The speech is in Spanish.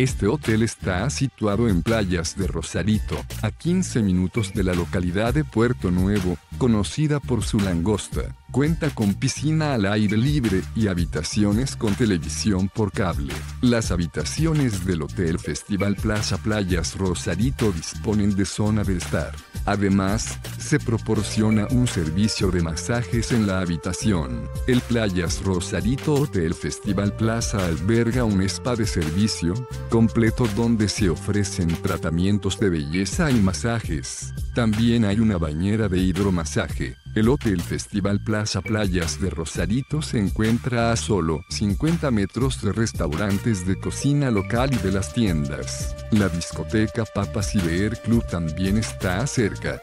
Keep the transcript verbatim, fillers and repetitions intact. Este hotel está situado en Playas de Rosarito, a quince minutos de la localidad de Puerto Nuevo, conocida por su langosta. Cuenta con piscina al aire libre y habitaciones con televisión por cable. Las habitaciones del Hotel Festival Plaza Playas Rosarito disponen de zona de estar. Además, se proporciona un servicio de masajes en la habitación. El Playas Rosarito Hotel Festival Plaza alberga un spa de servicio completo donde se ofrecen tratamientos de belleza y masajes. También hay una bañera de hidromasaje. El Hotel Festival Plaza Playas de Rosarito se encuentra a solo cincuenta metros de restaurantes de cocina local y de las tiendas. La discoteca Papas y Beer Club también está cerca.